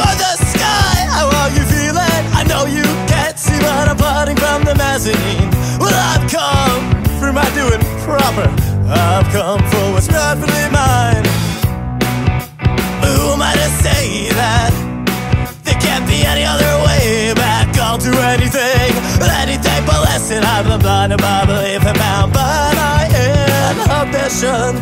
for the sky. How are you feeling? I know you can't see, but I'm plotting from the mezzanine. Well, I've come for my doing proper. I've come for what's rightfully mine. Who am I to say that there can't be any other way back? I'll do anything, any day, but listen, I've been blinded by belief and bound by my inhibition.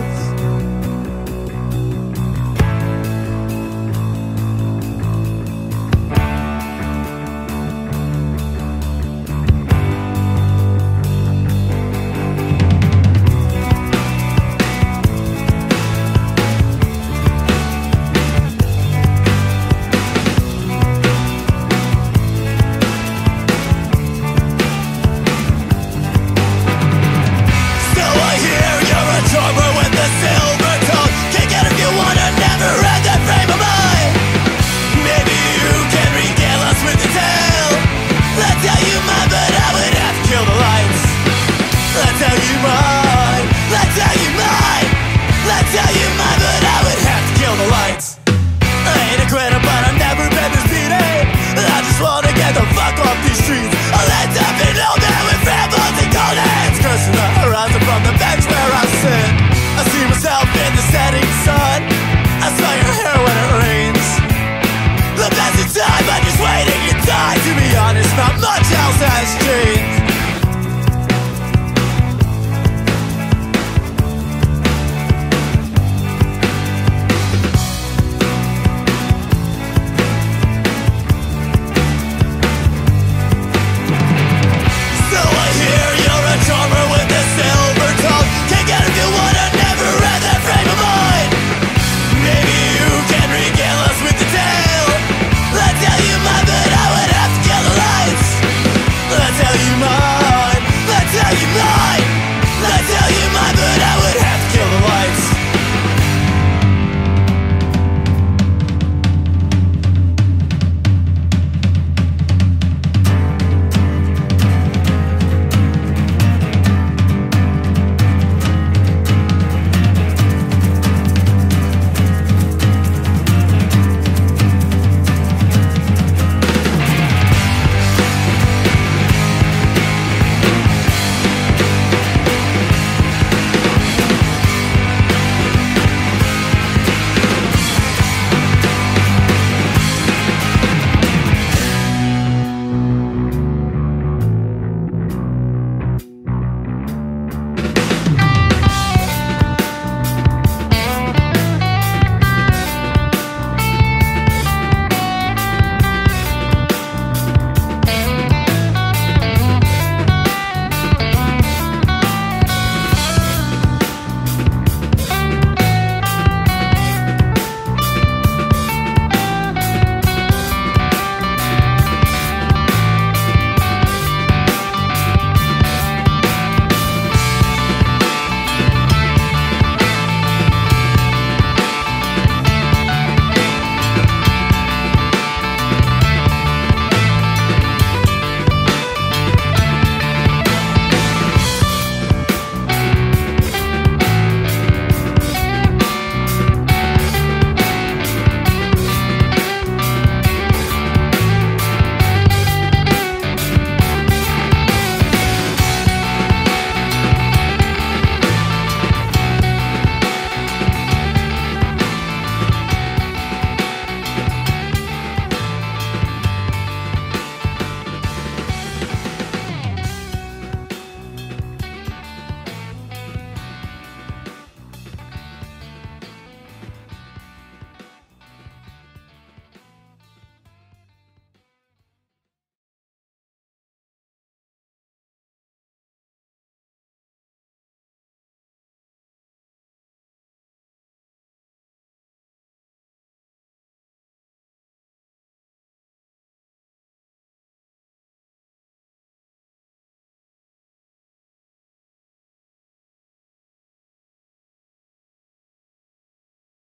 Not much else has changed.